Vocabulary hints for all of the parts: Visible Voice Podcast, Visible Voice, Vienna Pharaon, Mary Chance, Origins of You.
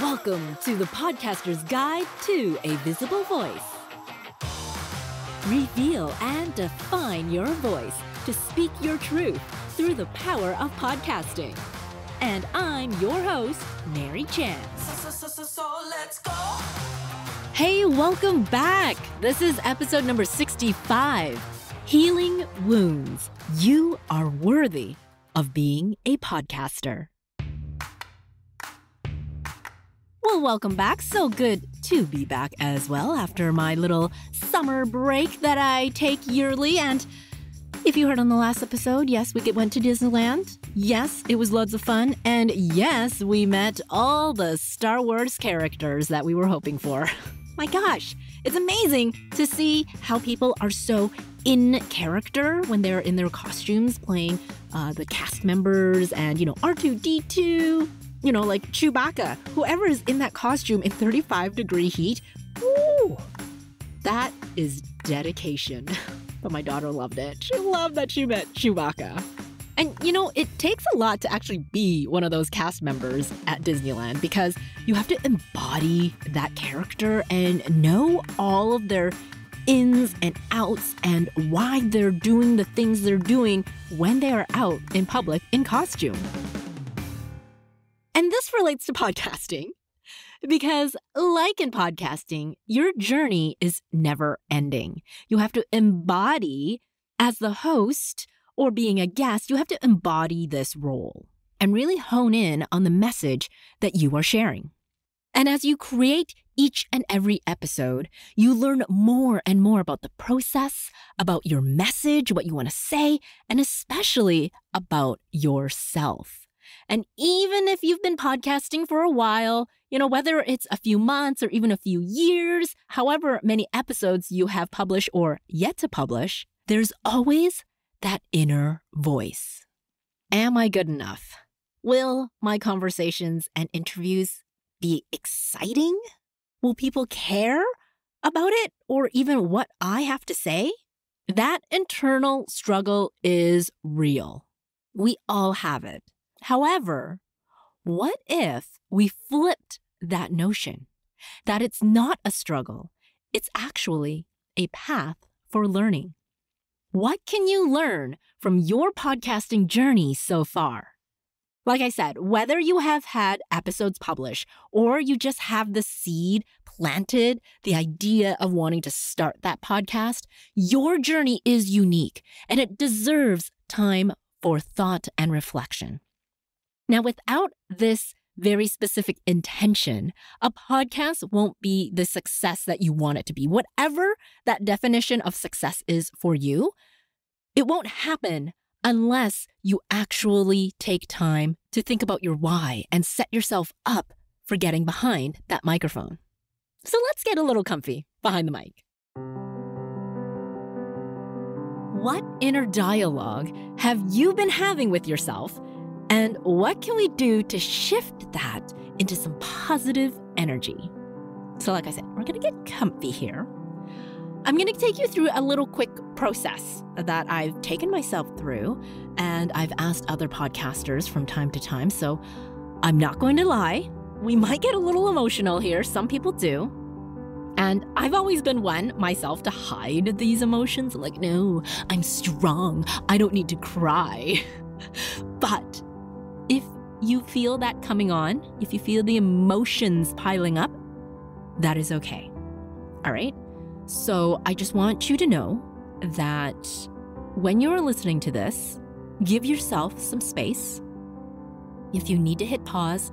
Welcome to the Podcaster's Guide to a Visible Voice. Reveal and define your voice to speak your truth through the power of podcasting. And I'm your host, Mary Chance. So let's go. Hey, welcome back. This is episode number 65, Healing Wounds. You are worthy of being a podcaster. Well, welcome back. So good to be back as well after my little summer break that I take yearly. And if you heard on the last episode, yes, we went to Disneyland. Yes, it was loads of fun. And yes, we met all the Star Wars characters that we were hoping for. My gosh, it's amazing to see how people are so in character when they're in their costumes playing the cast members and, R2-D2. Like Chewbacca, whoever is in that costume in 35-degree heat. Ooh, that is dedication. But my daughter loved it. She loved that she met Chewbacca. And, it takes a lot to actually be one of those cast members at Disneyland because you have to embody that character and know all of their ins and outs and why they're doing the things they're doing when they are out in public in costume. And this relates to podcasting because, like in podcasting, your journey is never ending. You have to embody, as the host or being a guest, you have to embody this role and really hone in on the message that you are sharing. And as you create each and every episode, you learn more and more about the process, about your message, what you want to say, and especially about yourself. And even if you've been podcasting for a while, whether it's a few months or even a few years, however many episodes you have published or yet to publish, there's always that inner voice. Am I good enough? Will my conversations and interviews be exciting? Will people care about it or even what I have to say? That internal struggle is real. We all have it. However, what if we flipped that notion, that it's not a struggle, it's actually a path for learning? What can you learn from your podcasting journey so far? Like I said, whether you have had episodes published or you just have the seed planted, the idea of wanting to start that podcast, your journey is unique and it deserves time for thought and reflection. Now, without this very specific intention, a podcast won't be the success that you want it to be. Whatever that definition of success is for you, it won't happen unless you actually take time to think about your why and set yourself up for getting behind that microphone. So let's get a little comfy behind the mic. What inner dialogue have you been having with yourself? And what can we do to shift that into some positive energy? So like I said, we're going to get comfy here. I'm going to take you through a little quick process that I've taken myself through, and I've asked other podcasters from time to time. So I'm not going to lie. We might get a little emotional here. Some people do. And I've always been one myself to hide these emotions. Like, no, I'm strong. I don't need to cry. But if you feel that coming on, if you feel the emotions piling up, that is okay. All right? So I just want you to know that when you're listening to this, give yourself some space. If you need to hit pause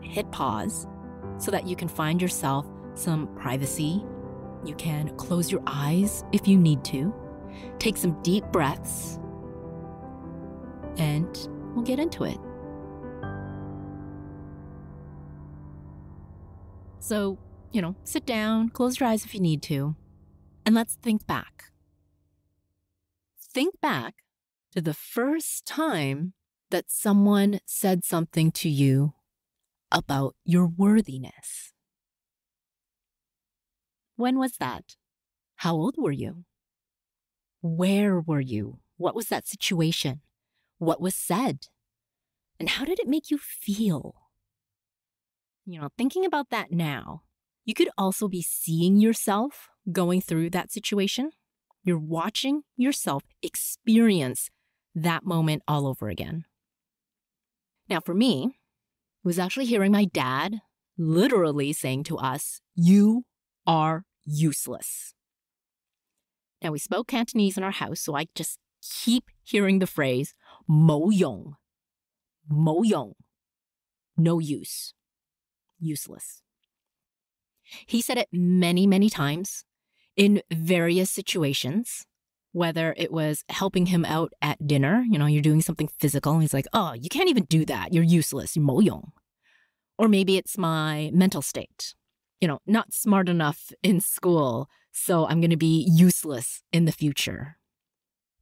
so that you can find yourself some privacy. You can close your eyes if you need to. Take some deep breaths, and we'll get into it. So, sit down, close your eyes if you need to, and let's think back. Think back to the first time that someone said something to you about your worthiness. When was that? How old were you? Where were you? What was that situation? What was said? And how did it make you feel? thinking about that now, you could also be seeing yourself going through that situation. You're watching yourself experience that moment all over again. Now, for me, it was actually hearing my dad literally saying to us, "You are useless." Now, we spoke Cantonese in our house, so I just keep hearing the phrase, mo yong, no use, useless. He said it many, many times in various situations, whether it was helping him out at dinner, you're doing something physical, and he's like, "Oh, you can't even do that, you're useless, mo yong." Or maybe it's my mental state, not smart enough in school, so I'm going to be useless in the future.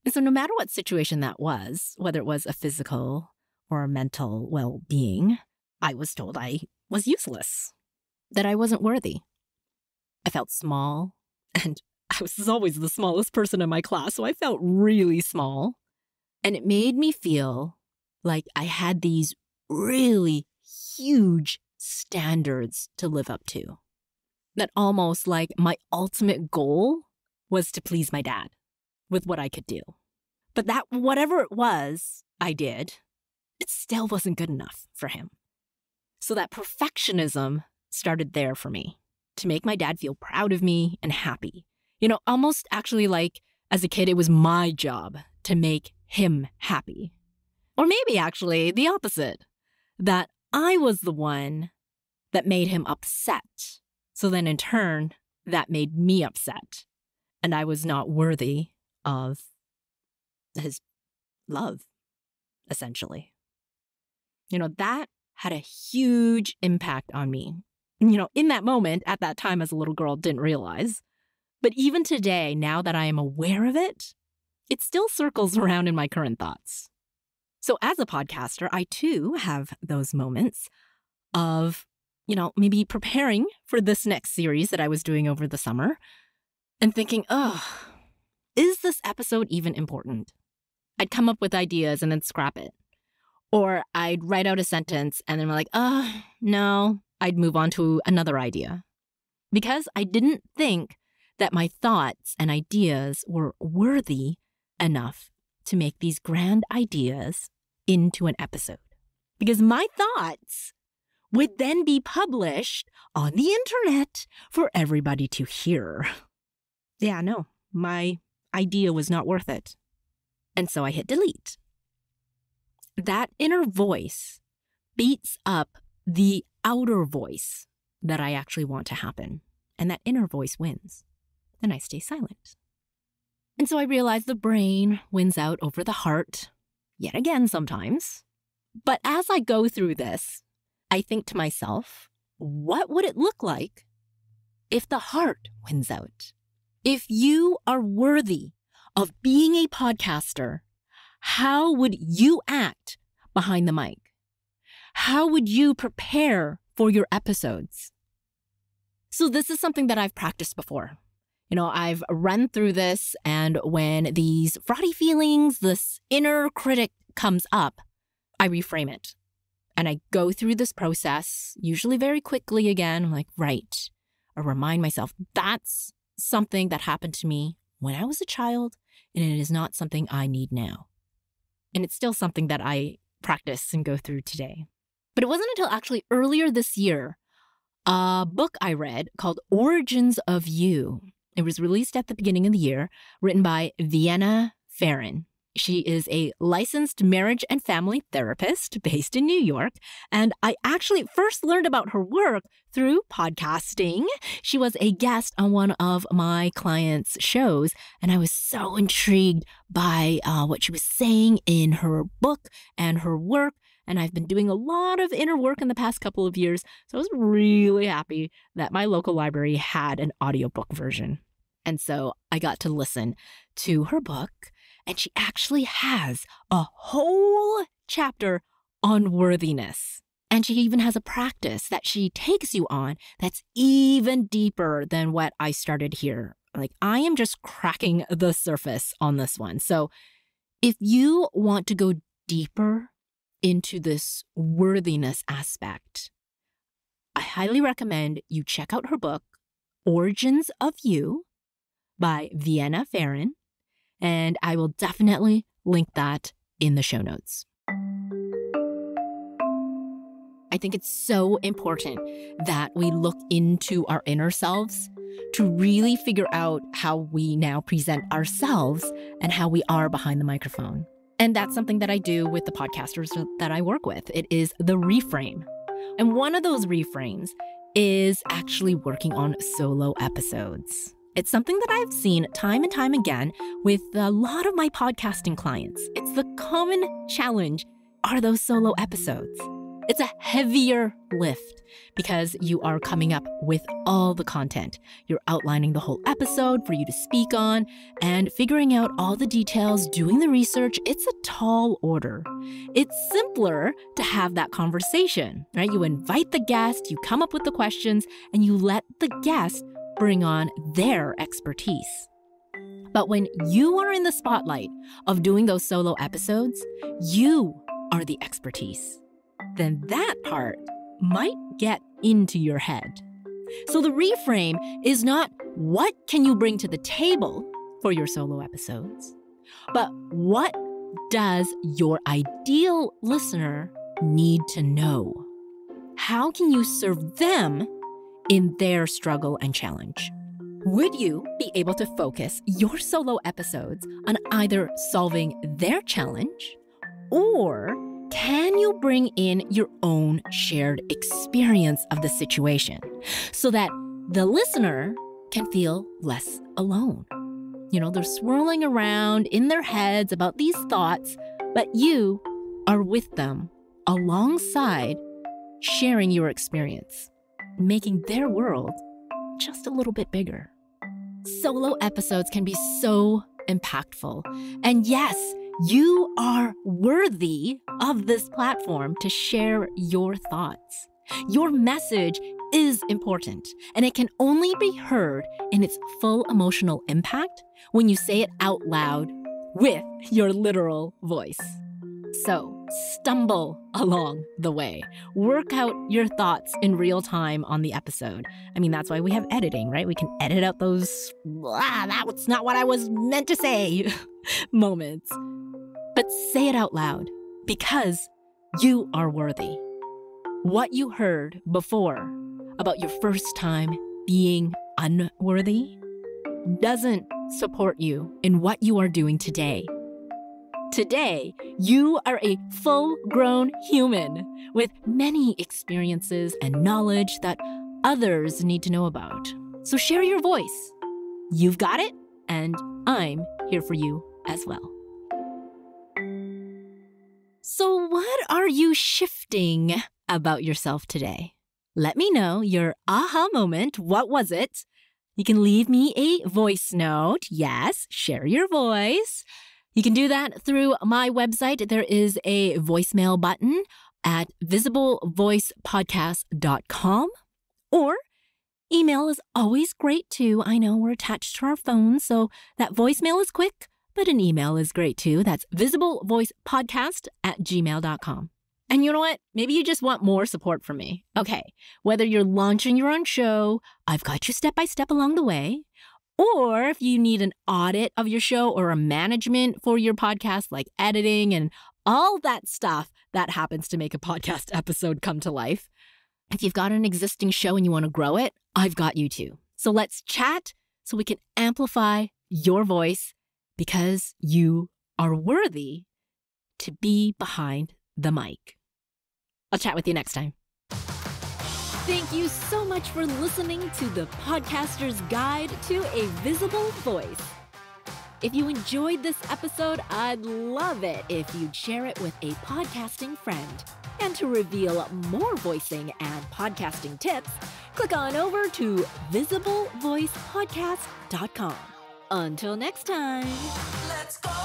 And so no matter what situation that was, whether it was a physical or a mental well-being, I was told I was useless, that I wasn't worthy. I felt small, and I was always the smallest person in my class, so I felt really small. And it made me feel like I had these really huge standards to live up to. That almost like my ultimate goal was to please my dad with what I could do. But that whatever it was I did, it still wasn't good enough for him. So that perfectionism started there for me, to make my dad feel proud of me and happy. Almost actually like as a kid, it was my job to make him happy. Or maybe actually the opposite, that I was the one that made him upset. So then in turn, that made me upset. And I was not worthy of his love, essentially. That had a huge impact on me. In that moment, at that time as a little girl, didn't realize. But even today, now that I am aware of it, it still circles around in my current thoughts. So as a podcaster, I too have those moments of, maybe preparing for this next series that I was doing over the summer and thinking, is this episode even important? I'd come up with ideas and then scrap it. Or I'd write out a sentence and then I'm like, no, I'd move on to another idea. Because I didn't think that my thoughts and ideas were worthy enough to make these grand ideas into an episode. Because my thoughts would then be published on the internet for everybody to hear. Yeah, no, my idea was not worth it. And so I hit delete. That inner voice beats up the outer voice that I actually want to happen. And that inner voice wins. Then I stay silent. And so I realize the brain wins out over the heart, yet again sometimes. But as I go through this, I think to myself, what would it look like if the heart wins out? If you are worthy of being a podcaster, how would you act behind the mic? How would you prepare for your episodes? So this is something that I've practiced before. I've run through this, and when these frothy feelings, this inner critic comes up, I reframe it. And I go through this process, usually very quickly again. I'm like, right. I remind myself, that's something that happened to me when I was a child, and it is not something I need now. And it's still something that I practice and go through today. But it wasn't until actually earlier this year, a book I read called Origins of You. It was released at the beginning of the year, written by Vienna Pharaon. She is a licensed marriage and family therapist based in New York. And I actually first learned about her work through podcasting. She was a guest on one of my clients' shows, and I was so intrigued by what she was saying in her book and her work. And I've been doing a lot of inner work in the past couple of years. So I was really happy that my local library had an audiobook version. And so I got to listen to her book, and she actually has a whole chapter on worthiness. And she even has a practice that she takes you on that's even deeper than what I started here. Like, I am just cracking the surface on this one. So if you want to go deeper into this worthiness aspect, I highly recommend you check out her book, Origins of You by Vienna Pharaon, and I will definitely link that in the show notes. I think it's so important that we look into our inner selves to really figure out how we now present ourselves and how we are behind the microphone. And that's something that I do with the podcasters that I work with. It is the reframe. And one of those reframes is actually working on solo episodes. It's something that I've seen time and time again with a lot of my podcasting clients. It's the common challenge are those solo episodes. It's a heavier lift because you are coming up with all the content. You're outlining the whole episode for you to speak on and figuring out all the details, doing the research. It's a tall order. It's simpler to have that conversation, right? You invite the guest, you come up with the questions, and you let the guest bring on their expertise. But when you are in the spotlight of doing those solo episodes, you are the expertise. Then that part might get into your head. So the reframe is not what can you bring to the table for your solo episodes, but what does your ideal listener need to know? How can you serve them in their struggle and challenge? Would you be able to focus your solo episodes on either solving their challenge or can you bring in your own shared experience of the situation so that the listener can feel less alone? You know, they're swirling around in their heads about these thoughts, but you are with them alongside sharing your experience, making their world just a little bit bigger. Solo episodes can be so impactful. And yes, you are worthy of this platform to share your thoughts. Your message is important, and it can only be heard in its full emotional impact when you say it out loud with your literal voice. So stumble along the way. Work out your thoughts in real time on the episode. I mean, that's why we have editing, right? We can edit out those, that's not what I was meant to say moments. But say it out loud because you are worthy. What you heard before about your first time being unworthy doesn't support you in what you are doing today. Today, you are a full-grown human with many experiences and knowledge that others need to know about. So share your voice. You've got it, and I'm here for you as well. So what are you shifting about yourself today? Let me know your aha moment. What was it? You can leave me a voice note. Yes, share your voice. You can do that through my website. There is a voicemail button at visiblevoicepodcast.com, or email is always great too. I know we're attached to our phones, so that voicemail is quick. But an email is great too. That's visiblevoicepodcast@gmail.com. And you know what? Maybe you just want more support from me. Okay, whether you're launching your own show, I've got you step-by-step along the way, or if you need an audit of your show or a management for your podcast, like editing and all that stuff that happens to make a podcast episode come to life. If you've got an existing show and you want to grow it, I've got you too. So let's chat so we can amplify your voice, because you are worthy to be behind the mic. I'll chat with you next time. Thank you so much for listening to the Podcaster's Guide to a Visible Voice. If you enjoyed this episode, I'd love it if you'd share it with a podcasting friend. And to reveal more voicing and podcasting tips, click on over to visiblevoicepodcast.com. Until next time, let's go.